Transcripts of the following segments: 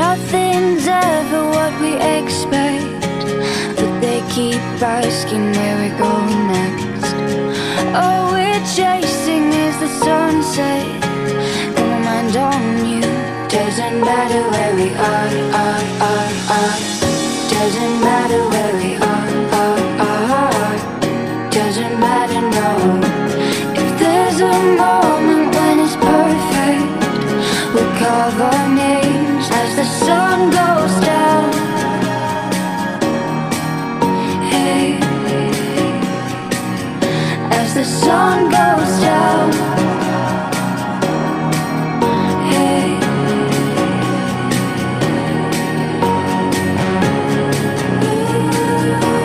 Nothing's ever what we expect. our skin, where we go next. All we're chasing is the sunset. Got my mind on you. Doesn't matter where we are. Doesn't matter where we are. Doesn't matter, no. If there's a moment when it's perfect, we'll carve our names as the sun goes down. The sun goes down. Hey. Ooh.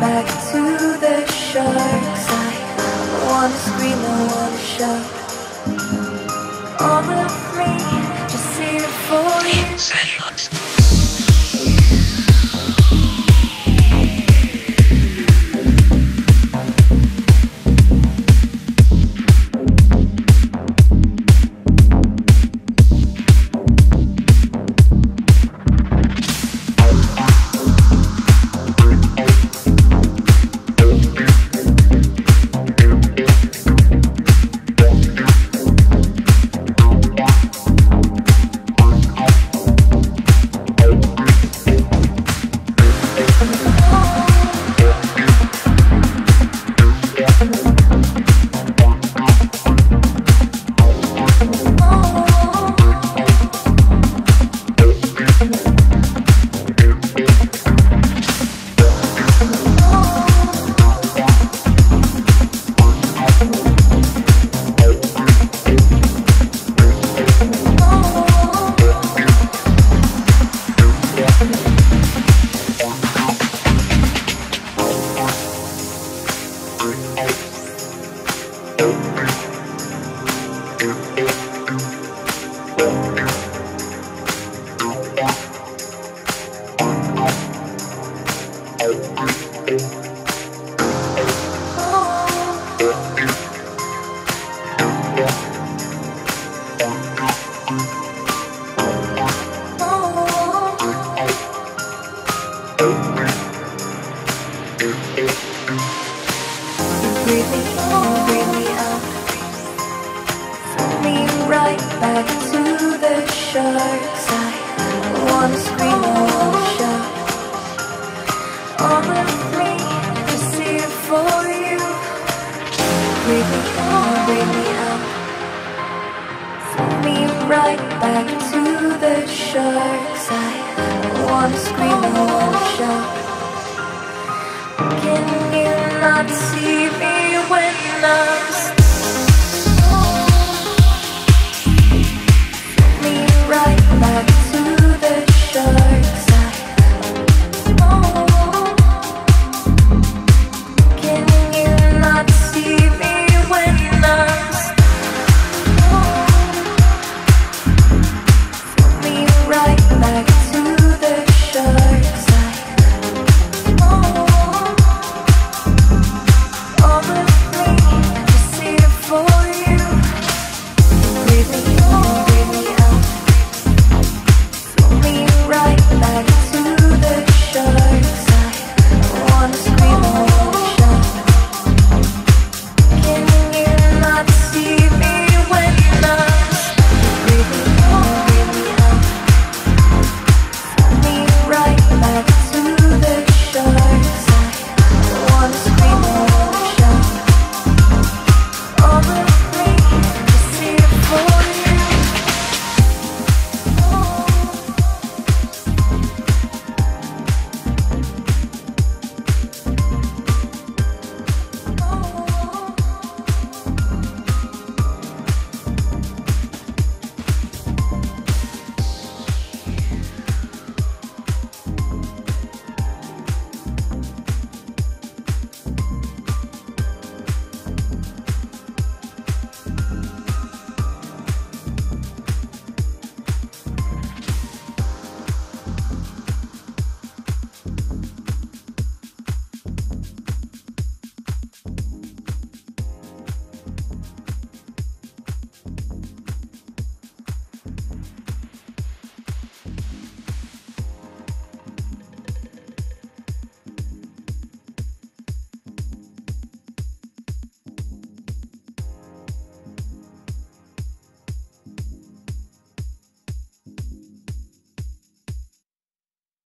back to the sharks. I wanna scream, I wanna shout. All the free, just here for you. Right back to the shark's eye. I wanna scream.